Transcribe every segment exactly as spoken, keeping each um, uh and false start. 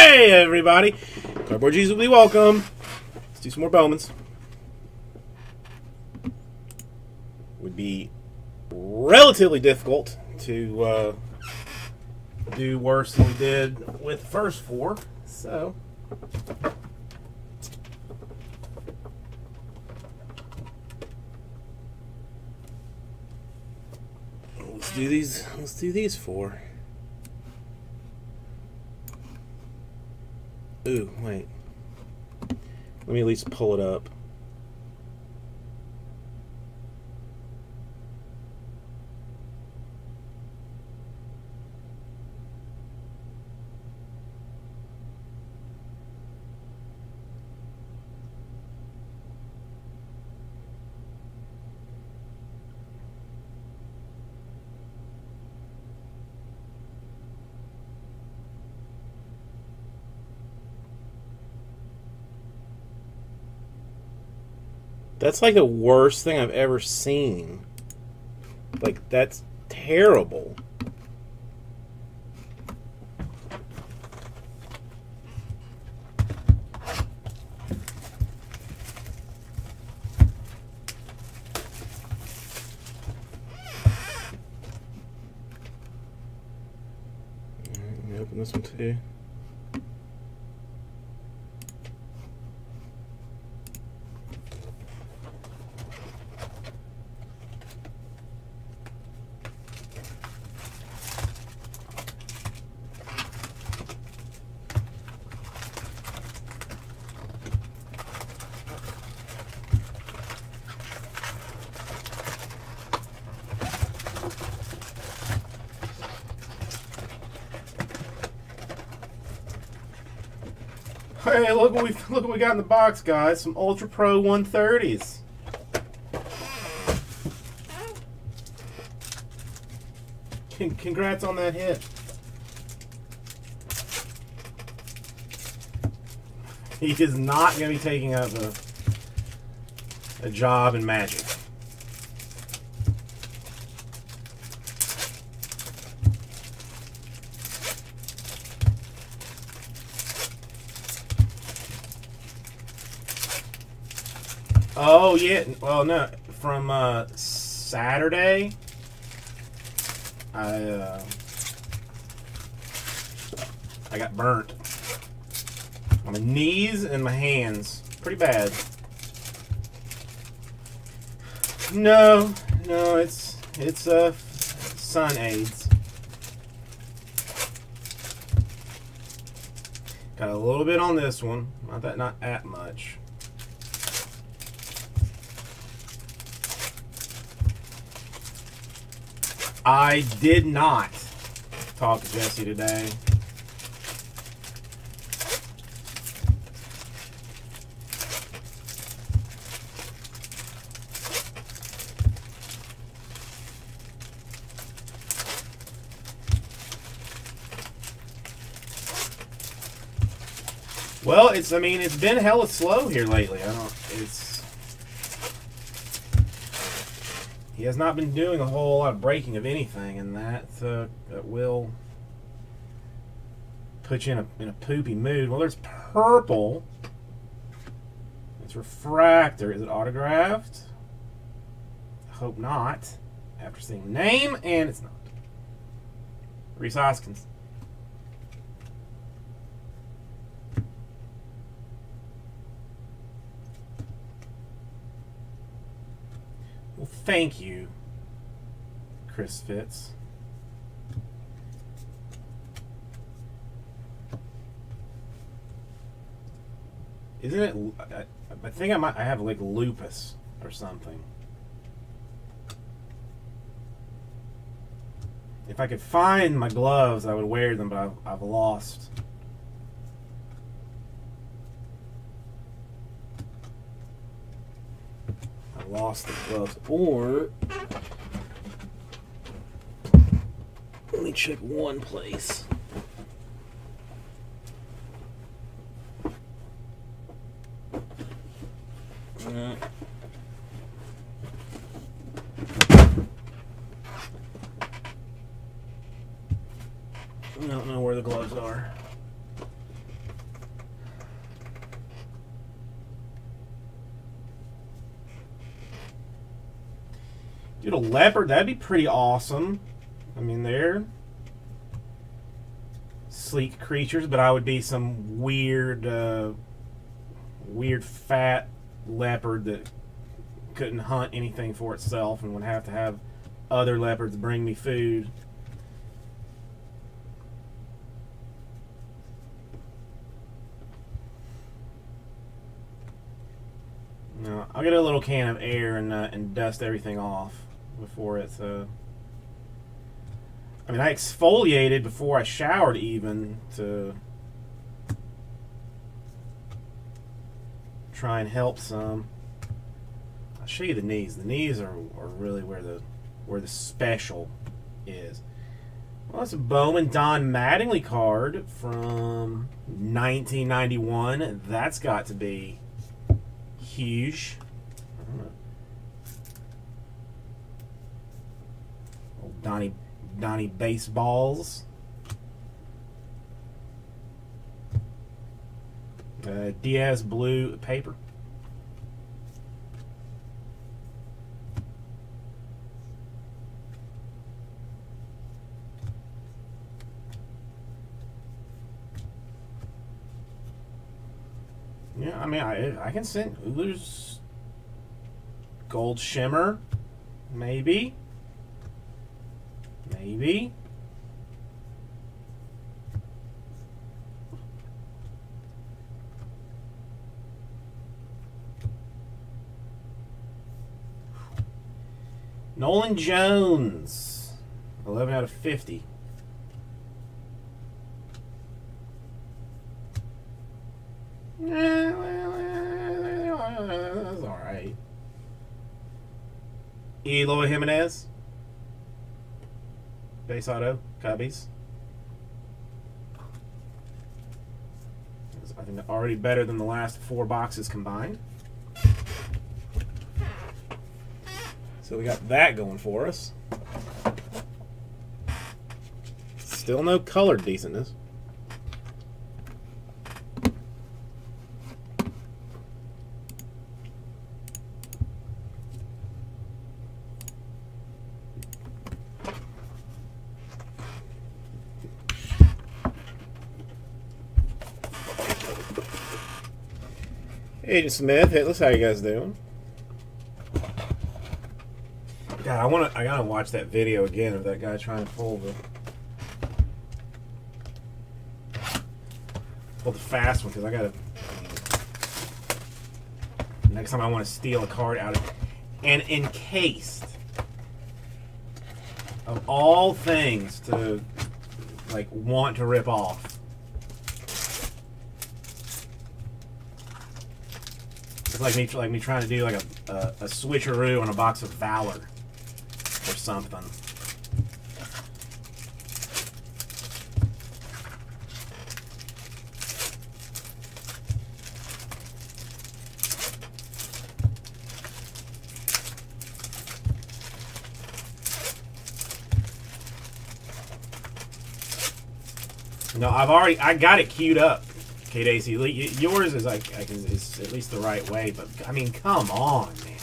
Hey, everybody. Cardboard Jesus will be welcome. Let's do some more Bowmans. Would be relatively difficult to uh, do worse than we did with the first four. So... Let's do these. Let's do these four. Ooh, wait. Let me at least pull it up. That's like the worst thing I've ever seen. Like, that's terrible. Alright, let me open this one too. Hey, look what we look what we got in the box, guys. Some Ultra Pro one thirties. Con congrats on that hit. He is not going to be taking up a a job in Magic. Oh, yeah. Well, no. From uh, Saturday, I uh, I got burnt on my knees and my hands. Pretty bad. No. No, it's, it's uh, sun AIDS. Got a little bit on this one. Not that, not that much. I did not talk to Jesse today. Well, it's, I mean, it's been hella slow here lately. I don't, it's... He has not been doing a whole lot of breaking of anything, and that, uh, that will put you in a, in a poopy mood. Well, there's purple. It's refractor. Is it autographed? I hope not. After seeing name, and it's not. Reese Hoskins. Well, thank you, Chris Fitz. Isn't it? I, I think I might. I have like lupus or something. If I could find my gloves, I would wear them, but I've, I've lost. Lost the gloves, or let me check one place. Uh, I don't know where the gloves are. Dude, a leopard, that'd be pretty awesome. I mean, they're sleek creatures, but I would be some weird, uh, weird fat leopard that couldn't hunt anything for itself and would have to have other leopards bring me food. No, I'll get a little can of air and uh, and dust everything off before it's. Uh, I mean, I exfoliated before I showered even to try and help some. I'll show you the knees. The knees are are really where the where the special is. Well, that's a Bowman Don Mattingly card from nineteen ninety-one. That's got to be huge. Old Donnie, Donnie Baseballs. Uh, Diaz Blue Paper. Yeah, I mean, I I can send Ullers Gold Shimmer, maybe, maybe. Nolan Jones, eleven out of fifty. That's alright. Eloy Jimenez. Base auto. Cubbies. I think they're already better than the last four boxes combined. So we got that going for us. Still no colored decentness. Agent Smith, Hitless, how you guys doing? God, I wanna, I gotta watch that video again of that guy trying to pull the, pull the fast one because I gotta. Next time I want to steal a card out of, and encased of all things to, like, want to rip off. Like me, like me trying to do like a, a, a switcheroo on a box of Valor or something. No, I've already, I got it queued up. Okay, Daisy, yours is like I can, is at least the right way, but I mean, come on, man.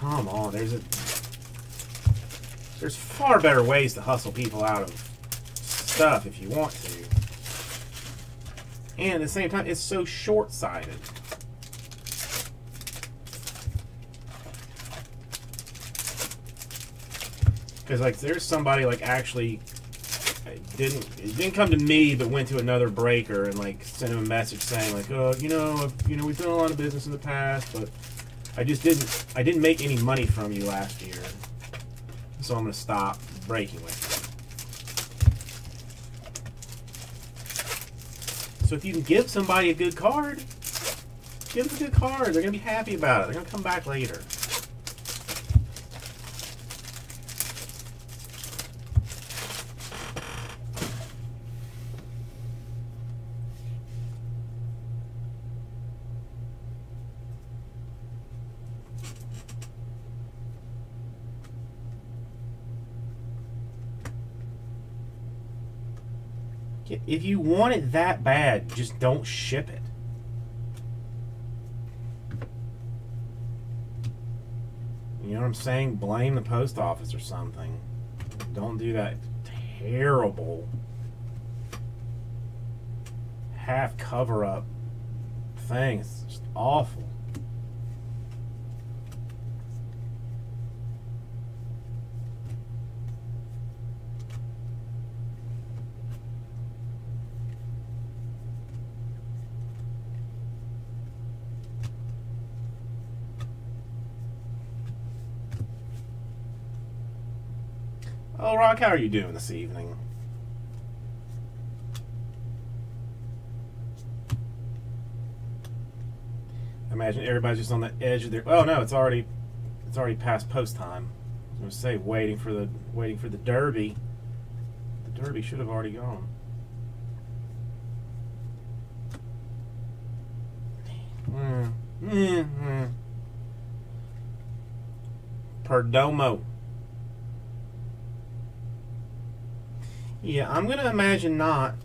Come on, there's a there's far better ways to hustle people out of stuff if you want to. And at the same time, it's so short-sighted. Because, like, there's somebody, like, actually didn't, it didn't come to me, but went to another breaker and, like, sent him a message saying, like, oh, you know, I've, you know, we've done a lot of business in the past, but I just didn't, I didn't make any money from you last year, so I'm going to stop breaking with you. So if you can give somebody a good card, give them a good card. They're going to be happy about it. They're going to come back later. If you want it that bad, just don't ship it. I'm saying? Blame the post office or something. Don't do that terrible half cover-up thing. It's just awful. Oh, Rock, how are you doing this evening? I imagine everybody's just on the edge of their. Oh no, it's already, it's already past post time. I was gonna say waiting for the waiting for the derby. The derby should have already gone. Mm, mm, mm. Perdomo. Yeah, I'm going to imagine not.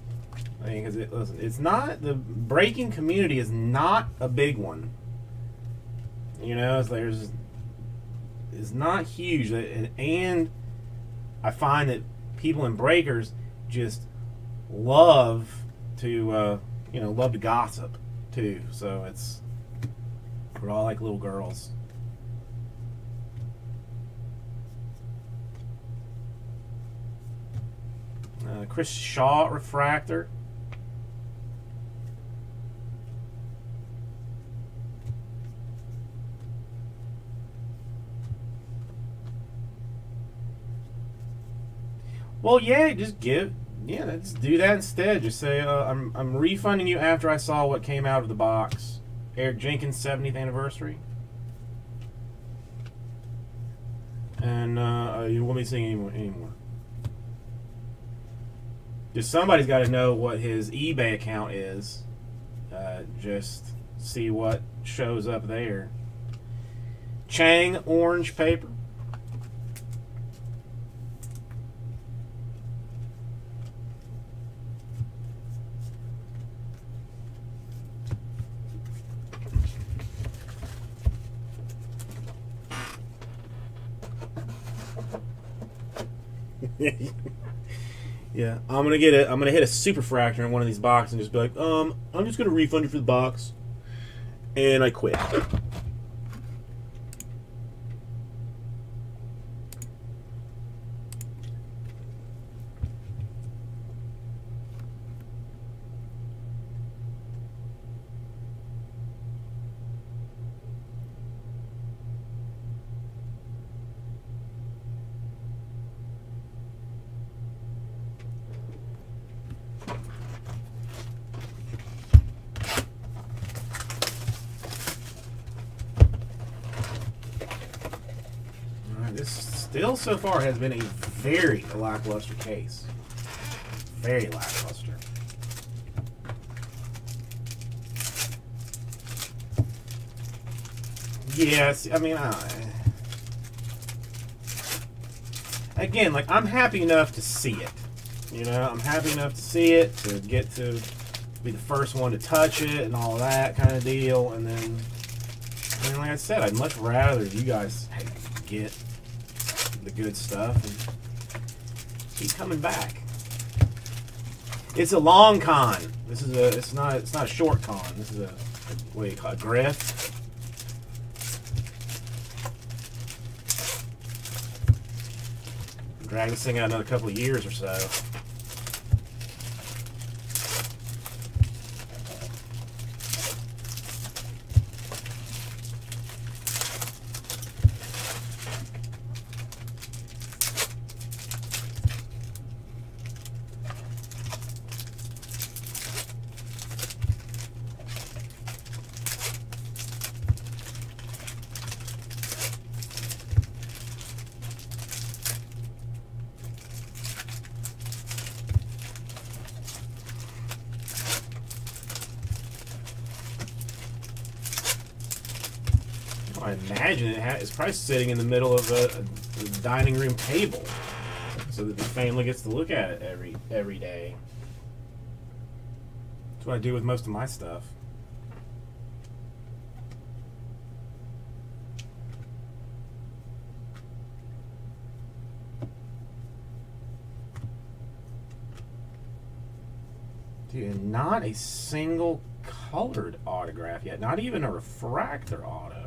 I mean, cause it, listen, it's not, the breaking community is not a big one. You know, it's, there's, it's not huge. And, and I find that people in breakers just love to, uh, you know, love to gossip too. So it's, we're all like little girls. Uh, Chris Shaw refractor. Well, yeah, just give, yeah, let's do that instead. Just say uh, I'm I'm refunding you after I saw what came out of the box. Eric Jenkins' seventieth anniversary. And uh, you won't be seeing any more anymore. Just somebody's got to know what his eBay account is. Uh, just see what shows up there. Chang orange paper. Yeah, I'm going to get it. I'm going to hit a super fractor in one of these boxes and just be like, um, I'm just going to refund you for the box. And I quit. Still, so far, has been a very lackluster case. Very lackluster. Yes, I mean, I... Again, like, I'm happy enough to see it. You know, I'm happy enough to see it, to get to be the first one to touch it and all that kind of deal. And then, I mean, like I said, I'd much rather you guys get the good stuff and keep coming back. It's a long con. This is a. It's not. It's not a short con. This is a. What do you call it? A grift. Drag this thing out another couple of years or so. It's probably sitting in the middle of a, a, a dining room table, so that the family gets to look at it every every day. That's what I do with most of my stuff. you, not a single colored autograph yet, not even a refractor auto.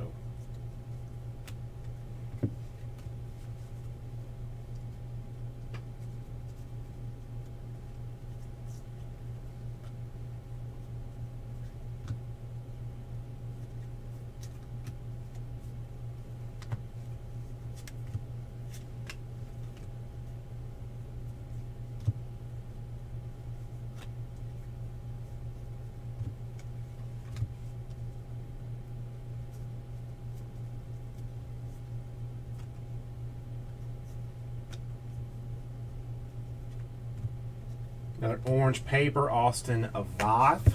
Another orange paper, Austin Avath.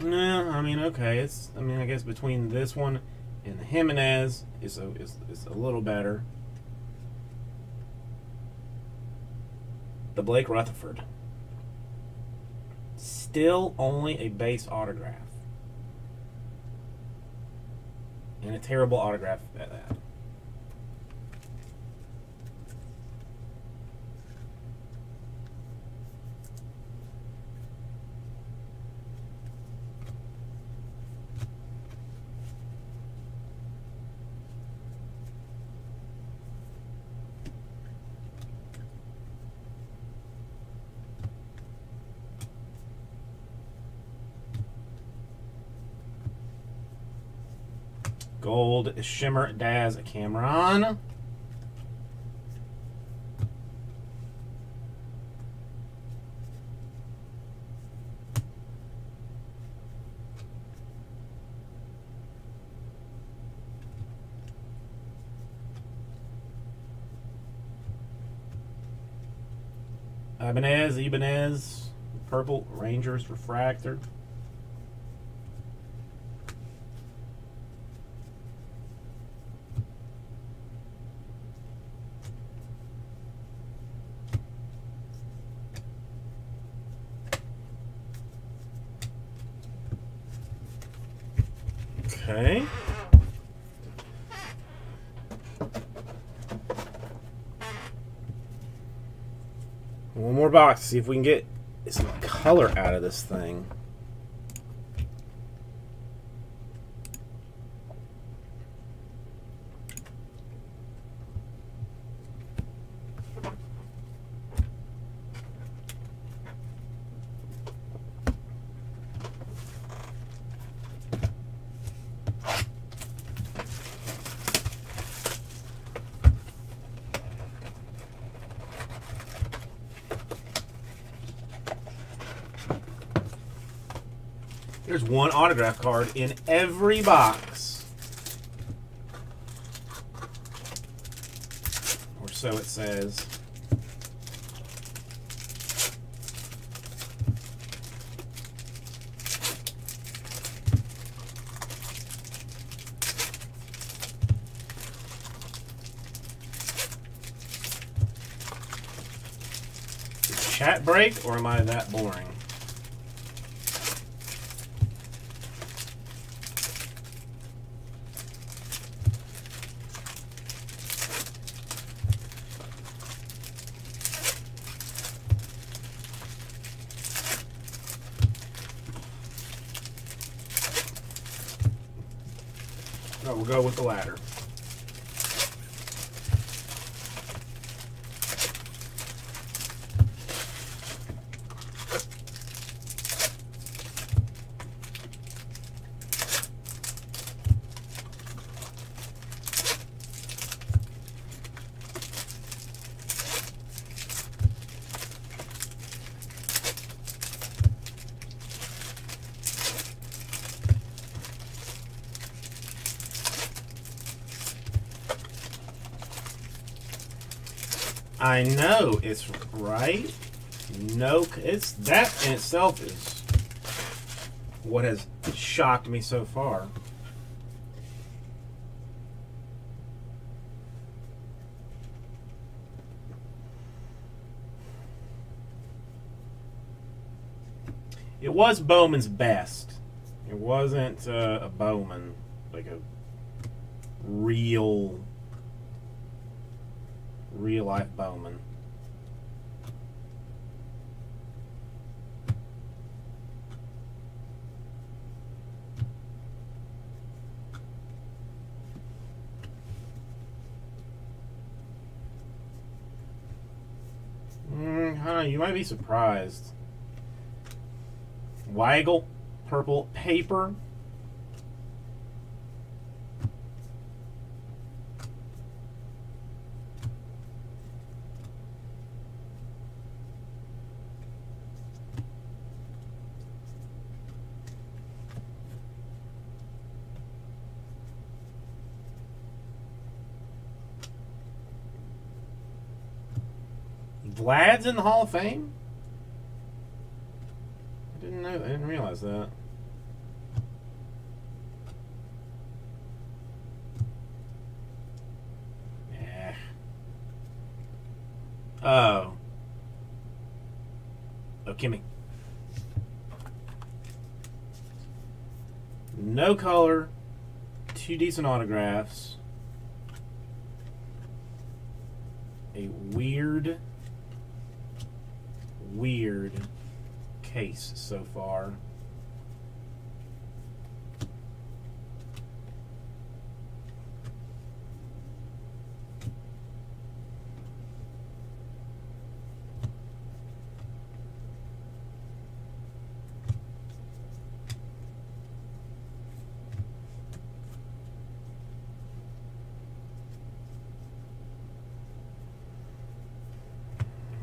No, I mean, okay, it's, I mean, I guess between this one and the Jimenez is a, is, is a little better. The Blake Rutherford. Still only a base autograph. And a terrible autograph at that. Gold Shimmer Daz Cameron. Ibanez, Ibanez, Purple Rangers Refractor. Okay. One more box, see if we can get some color out of this thing. There's one autograph card in every box. Or so it says. Is it chat break or am I that boring? No, we'll go with the latter. I know it's right. No, it's that in itself is what has shocked me so far. It was Bowman's best. It wasn't uh, a Bowman, like a real, real life Bowman. Huh, you might be surprised. Weigel, purple paper. Vlad's in the Hall of Fame? I didn't know that. I didn't realize that. Yeah. Oh. Oh, Kimmy. No color. Two decent autographs. A weird... weird case so far.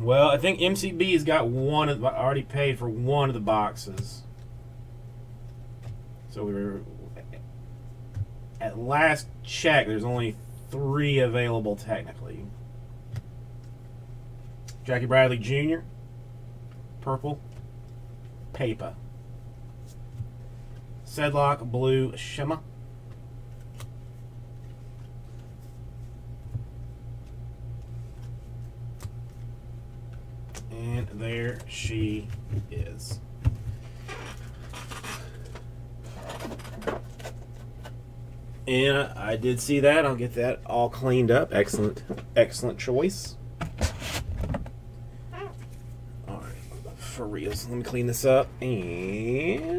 Well, I think M C B has got one of the, I already paid for one of the boxes. So we were at last check, there's only three available technically. Jackie Bradley Junior Purple. Paper. Sedlock Blue Shimmer. There she is. And I did see that. I'll get that all cleaned up. Excellent, excellent choice. All right, for reals. Let me clean this up and...